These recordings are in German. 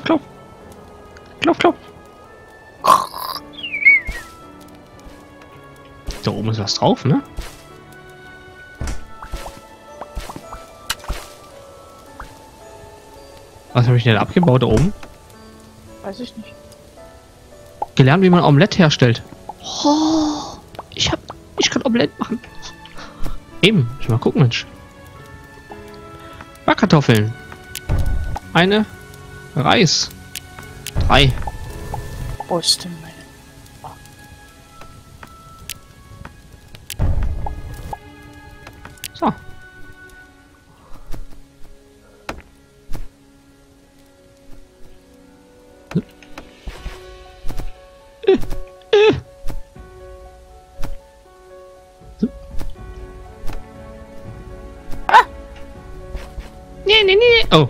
klopf, klopf. Klopf, klopf. Da oben ist was drauf, ne? Was habe ich denn abgebaut da oben? Weiß ich nicht. Gelernt, wie man Omelette herstellt. Oh, ich kann Omelette machen. Eben, ich mal gucken, Mensch. Backkartoffeln. Eine. Reis. 3. Wo ist denn meine? So. Oh.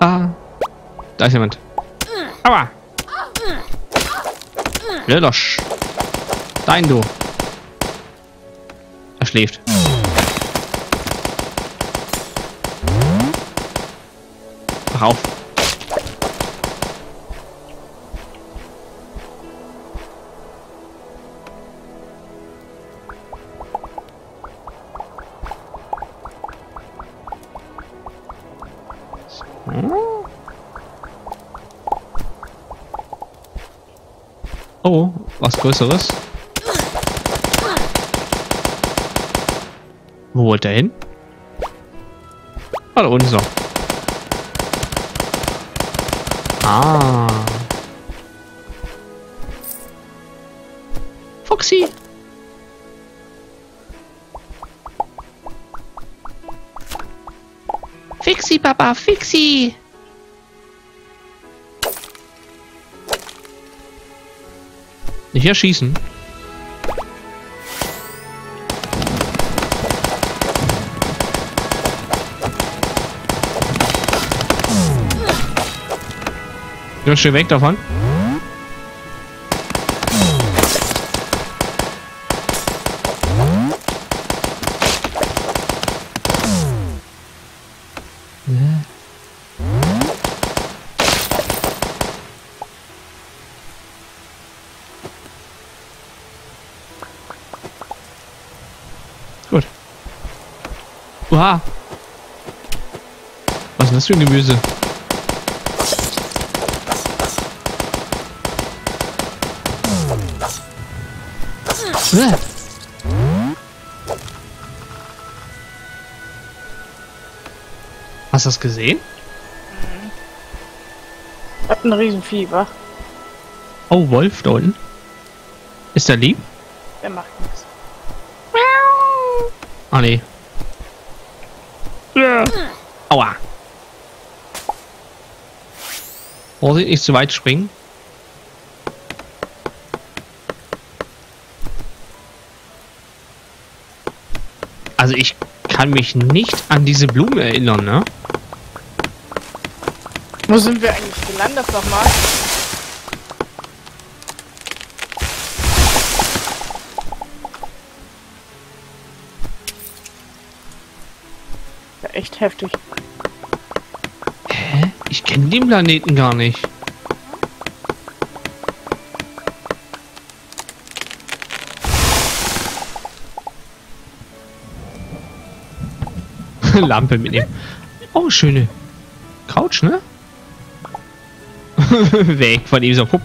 Ah. Da ist jemand. Aua. Lösch. Dein du. Er schläft. Wach auf. Oh, was Größeres. Wo wollte er hin? Ah, da unten ist er. Ah. Foxy. Fixi, Papa, Fixi. Nicht erschießen. Ganz schön weg davon. Oha! Was ist das für ein Gemüse? Hast du das gesehen? Hat ein Riesenvieh, wa? Oh, Wolf da unten. Ist der lieb? Der macht nichts. Ah, nee. Aua. Vorsicht, nicht zu weit springen. Also ich kann mich nicht an diese Blumen erinnern, ne? Wo sind wir eigentlich gelandet nochmal? Echt heftig. Hä? Ich kenne den Planeten gar nicht. Lampe mitnehmen. Oh, schöne Couch, ne? Weg von dieser Puppe.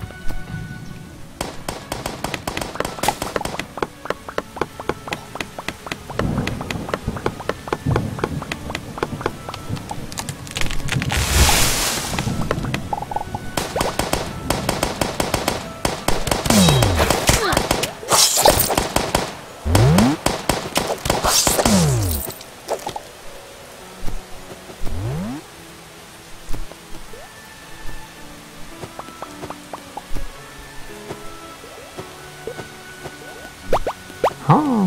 Oh.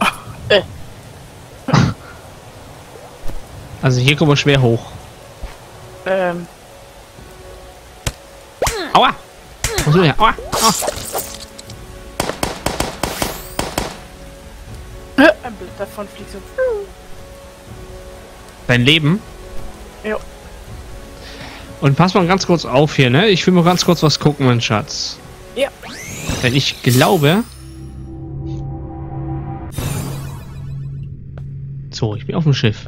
Oh. Also hier kommen wir schwer hoch. Aua! Was ist denn? Aua! Aua! Ein Blatt davon fliegt so. Dein Leben? Ja. Und pass mal ganz kurz auf hier, ne? Ich will mal ganz kurz was gucken, mein Schatz. Ja. Denn ich glaube... So, ich bin auf dem Schiff.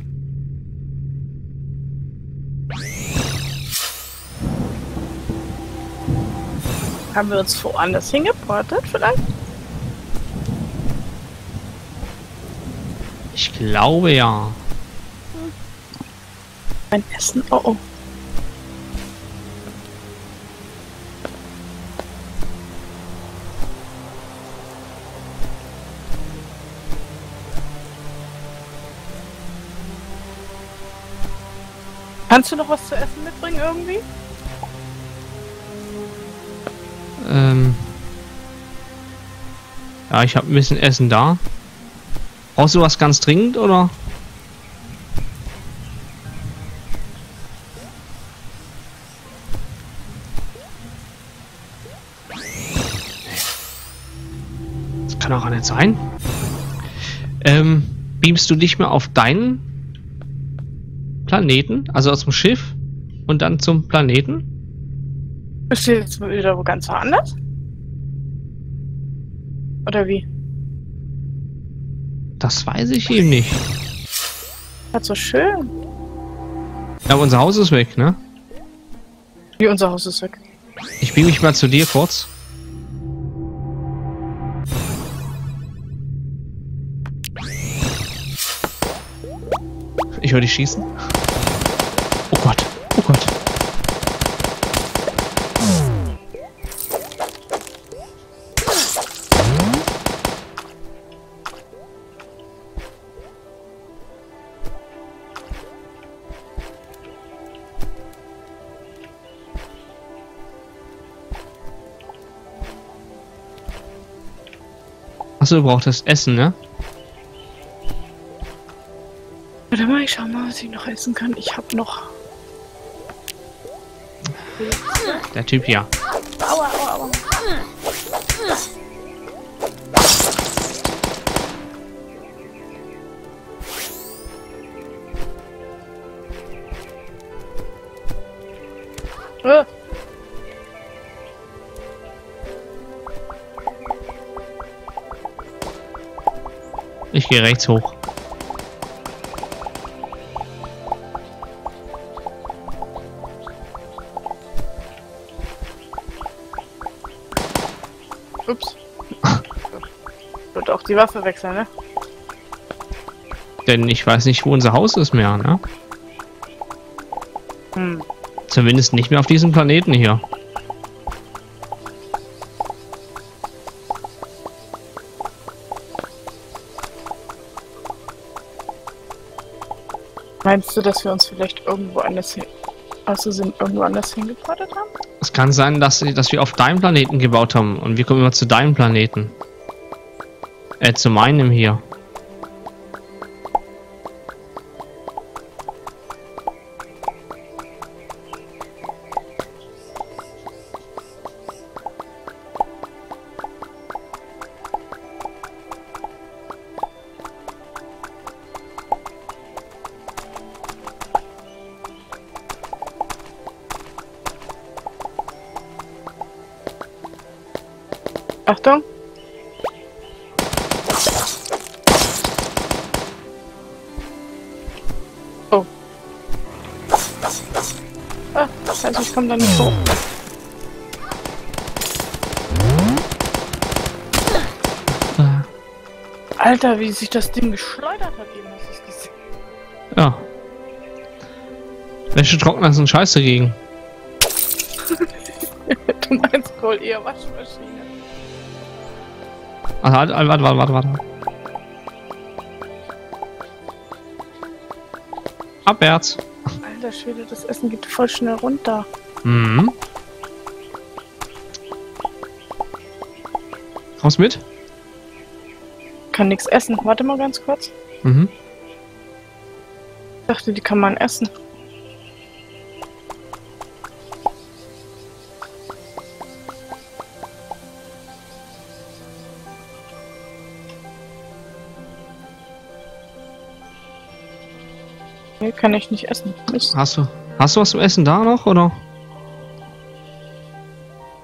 Haben wir uns woanders hingeportet vielleicht? Ich glaube ja. Mein Essen, oh oh. Kannst du noch was zu essen mitbringen irgendwie? Ja, ich habe ein bisschen Essen da. Brauchst du was ganz dringend, oder? Das kann auch nicht sein. Beamst du dich mal auf deinen Planeten, also aus dem Schiff und dann zum Planeten? Bist du jetzt wieder wo ganz anders? Oder wie? Das weiß ich eben nicht. Hat so schön. Aber unser Haus ist weg, ne? Wie, unser Haus ist weg? Ich beam mich mal zu dir kurz. Ich höre dich schießen. Oh Gott, oh Gott. Achso, du brauchst das Essen, ne? Warte mal, ich schau mal, was ich noch essen kann. Ich hab noch... Der Typ hier. Aua, aua, aua. Ich gehe rechts hoch. Ups. Wird auch die Waffe wechseln, ne? Denn ich weiß nicht, wo unser Haus ist mehr, ne? Hm. Zumindest nicht mehr auf diesem Planeten hier. Meinst du, dass wir uns vielleicht irgendwo anders hin... Also sind irgendwo anders hingeportet haben? Es kann sein, dass wir auf deinem Planeten gebaut haben und wir kommen immer zu deinem Planeten. Zu meinem hier. Achtung! Oh. Ah, das heißt, ich komme da nicht hoch. Alter, wie sich das Ding geschleudert hat eben, hast du es gesehen? Ja. Wäsche trocknen ist ein Scheiß dagegen. Du meinst wohl eher Waschmaschine. Ach, warte. Abwärts. Alter Schwede, das Essen geht voll schnell runter. Mhm. Kommst mit? Kann nichts essen. Warte mal ganz kurz. Mhm. dachte, die kann man essen. Nee, kann ich nicht essen. Mist. Hast du was zu essen da noch, oder?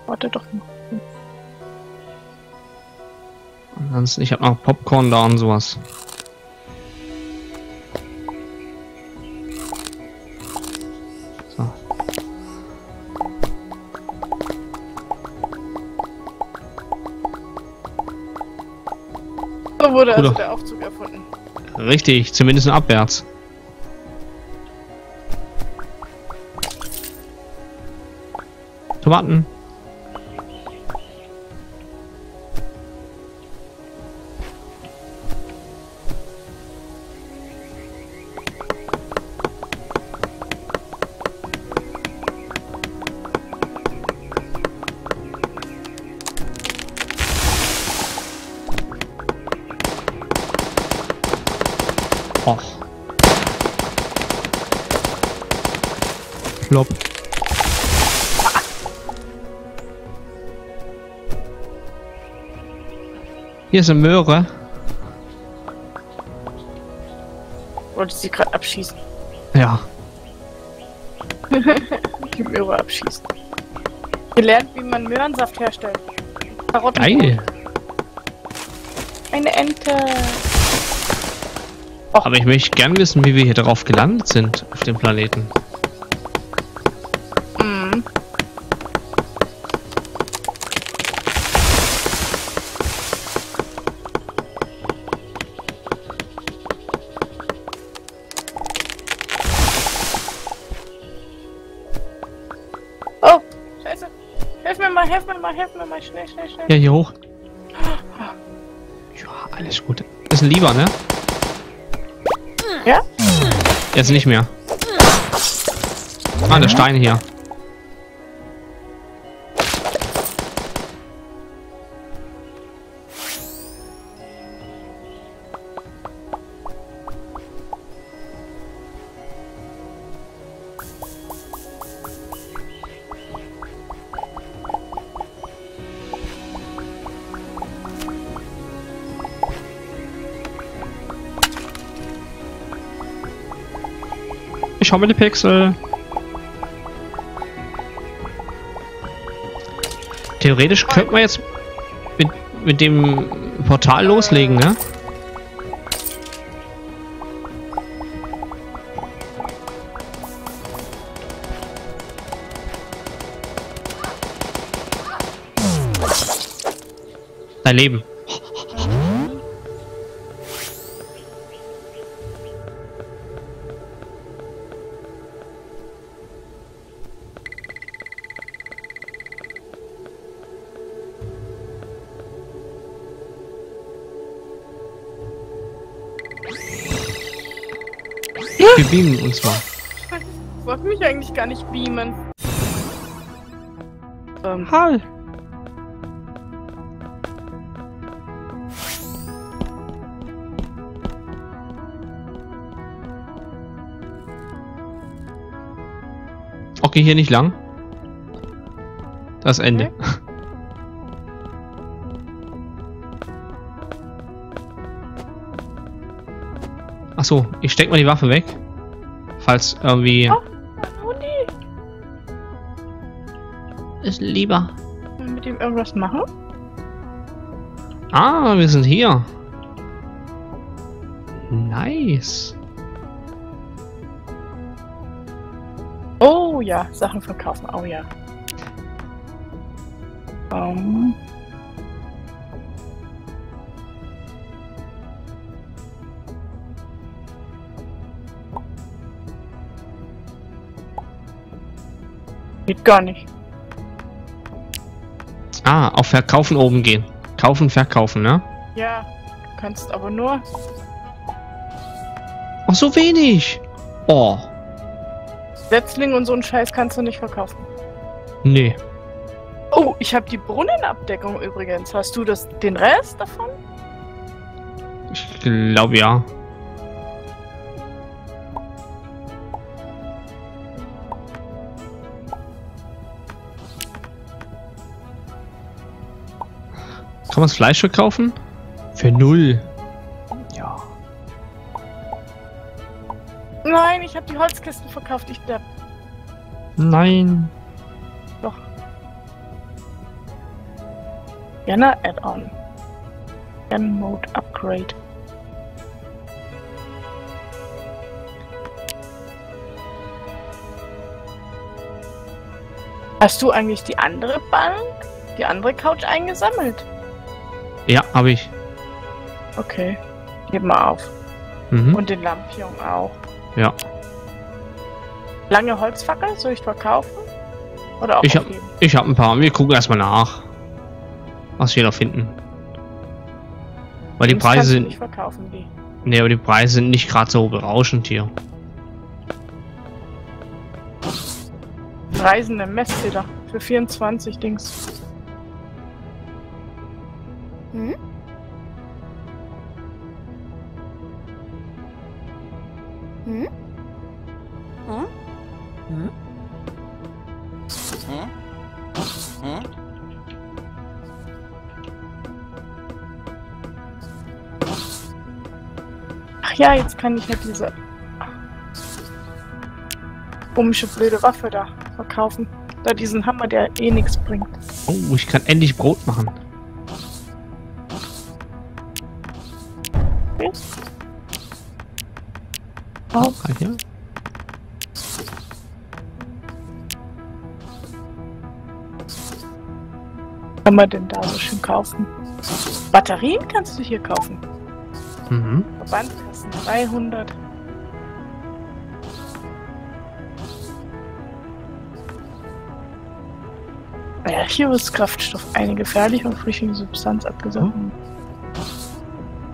Warte doch mal. Ansonsten, ich habe noch Popcorn da und sowas. So. So wurde also der Aufzug erfunden. Richtig, zumindest abwärts. Tomaten. Och. Plopp. Hier ist eine Möhre. Wollte sie gerade abschießen? Ja. Die Möhre abschießen. Gelernt, wie man Möhrensaft herstellt. Karotten. Geil. Eine Ente. Och. Aber ich möchte gern wissen, wie wir hier drauf gelandet sind, auf dem Planeten. Mhm. Oh, scheiße. Hilf mir mal, schnell. Ja, hier hoch. Ja, alles gut. Das ist ein Lieber, ne? Ja? Jetzt nicht mehr. Ah, der Stein hier. Ich habe die Pixel. Theoretisch könnten wir jetzt mit dem Portal loslegen, ne? Dein Leben. Wir beamen uns mal. Ich wollte mich eigentlich gar nicht beamen. Hall. Okay, hier nicht lang. Das Ende. Okay. Achso, ich steck mal die Waffe weg. Falls irgendwie... Oh, ist lieber. Mit ihm irgendwas machen? Ah, wir sind hier. Nice. Oh ja, Sachen verkaufen. Oh ja. Geht gar nicht. Ah, auf Verkaufen oben gehen. Kaufen, verkaufen, ne? Ja, du kannst aber nur... Oh, so wenig! Oh. Setzling und so einen Scheiß kannst du nicht verkaufen. Nee. Oh, ich habe die Brunnenabdeckung übrigens. Hast du das, den Rest davon? Ich glaube, ja. Kann man das Fleisch verkaufen? Für 0. Ja. Nein, ich habe die Holzkisten verkauft, ich Depp. Nein. Doch. Gerne Add-on. Gerne Mode Upgrade. Hast du eigentlich die andere Bank, die andere Couch eingesammelt? Ja, habe ich. Okay, heb mal auf. Mhm. Und den Lampion auch. Ja. Lange Holzfackel, soll ich verkaufen? Oder auch ich hab ein paar. Wir gucken erstmal nach, was wir da finden. Weil die Preise sind... Nicht verkaufen, die. Nee, aber die Preise sind nicht gerade so berauschend hier. Reisende Messfeder für 24 Dings. Hm? Hm? Hm? Hm? Hm? Hm? Ach ja, jetzt kann ich ja diese komische blöde Waffe da verkaufen. Da diesen Hammer, der eh nichts bringt. Oh, ich kann endlich Brot machen. Okay. Oh, ja. Kann man denn da so schön kaufen? Batterien kannst du hier kaufen. Mhm. Verbandkasten 300. Ja, hier ist Kraftstoff eine gefährliche und flüchtige Substanz abgesoffen.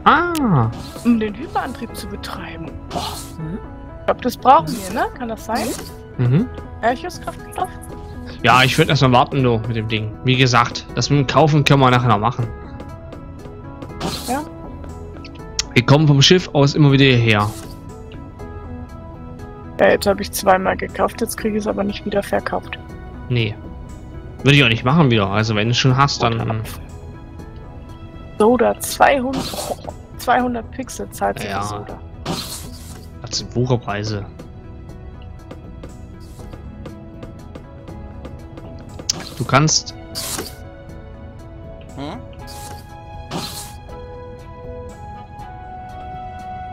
Ah! Um den Hyperantrieb zu betreiben. Boah. Ich glaube, das brauchen wir, ne? Kann das sein? Mhm. Kraftstoff? Ja, ich würde erstmal warten, nur mit dem Ding. Wie gesagt, das mit dem Kaufen können wir nachher noch machen. Ja. Wir kommen vom Schiff aus immer wieder hierher. Ja, jetzt habe ich zweimal gekauft, jetzt kriege ich es aber nicht wieder verkauft. Nee. Würde ich auch nicht machen wieder, also wenn du es schon hast, dann... Soda, 200 Pixel zahlt sich das Soda. Das sind Wucherpreise. Du kannst... Hm?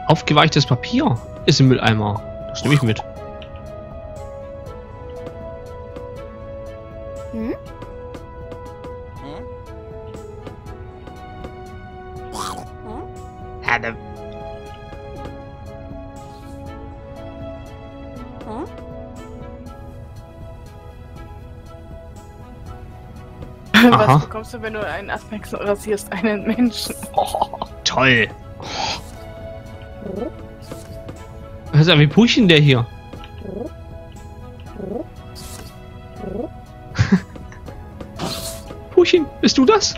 Aufgeweichtes Papier ist im Mülleimer. Das nehme ich mit. Hm? Hm? Aha. Was bekommst du, wenn du einen Aspekt rasierst? Einen Menschen. Oh, toll. Was ist denn, wie pushen der hier? Puchin, bist du das?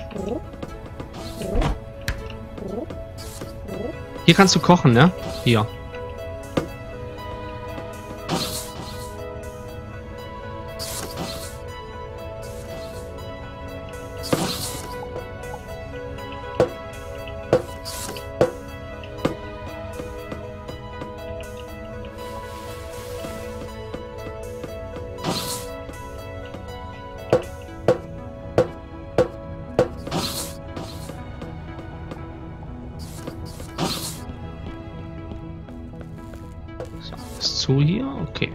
Hier kannst du kochen, ne? Hier. Hier, okay.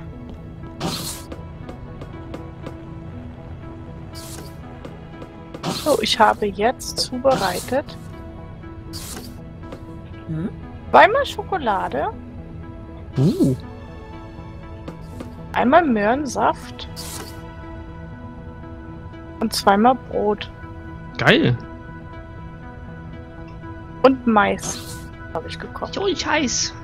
So, ich habe jetzt zubereitet zweimal Schokolade, einmal Möhrensaft und zweimal Brot. Geil. Und Mais habe ich gekocht. So, ich heiß.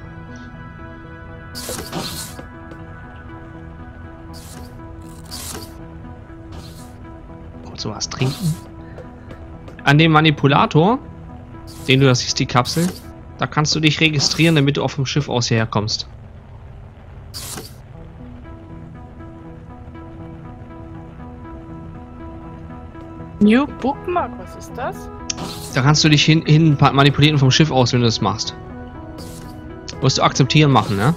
So was trinken. An dem Manipulator, den du da siehst, die Kapsel, da kannst du dich registrieren, damit du auf dem Schiff aus hierher kommst. New Bookmark, was ist das? Da kannst du dich hinten manipulieren vom Schiff aus, wenn du das machst. Musst du akzeptieren machen, ne?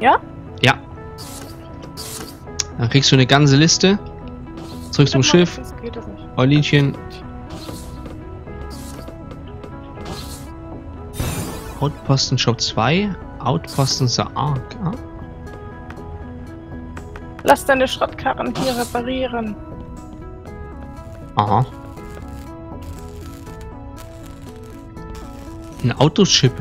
Ja? Ja. Dann kriegst du eine ganze Liste. Zurück zum Schiff. Das geht das nicht. Eulinchen. Outposten Shop 2. Outposten The Ark. Ah. Lass deine Schrottkarren hier reparieren. Aha. Ein Autoschip.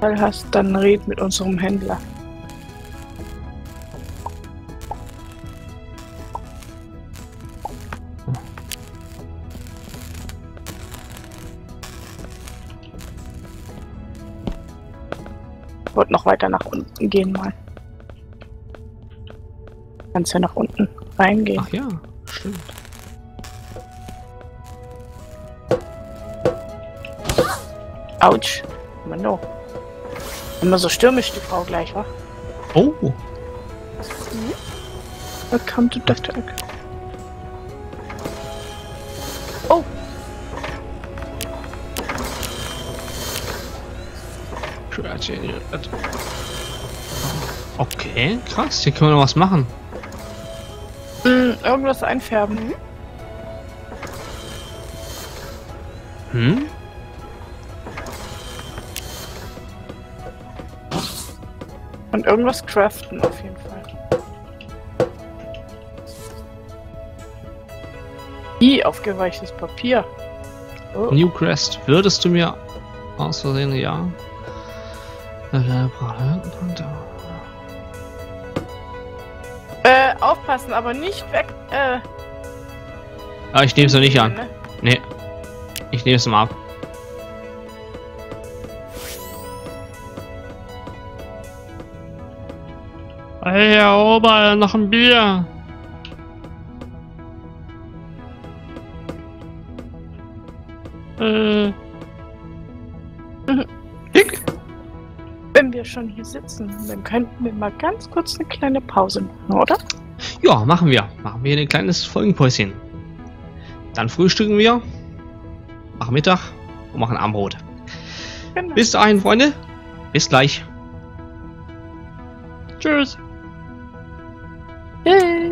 Weil hast dann red mit unserem Händler. Ich wollte noch weiter nach unten gehen mal. Kannst ja nach unten reingehen. Ach ja, stimmt. Autsch. Mano. Immer so stürmisch die Frau gleich, wa? Oh. Welcome to Death Tank. Oh. Okay, krass. Hier können wir noch was machen. Irgendwas einfärben. Hm? Und irgendwas craften auf jeden Fall. Aufgeweichtes Papier. Oh. New Crest. Würdest du mir aus Versehen ja? Aufpassen, aber nicht weg. Ah, ich nehme es noch nicht an. Ne? Nee. Ich nehme es mal ab. Hey, Herr Ober, noch ein Bier. Wenn wir schon hier sitzen, dann könnten wir mal ganz kurz eine kleine Pause machen, oder? Ja, machen wir. Machen wir ein kleines Folgenpäuschen. Dann frühstücken wir, machen Mittag und machen Abendbrot. Genau. Bis dahin, Freunde. Bis gleich. Tschüss. Hey.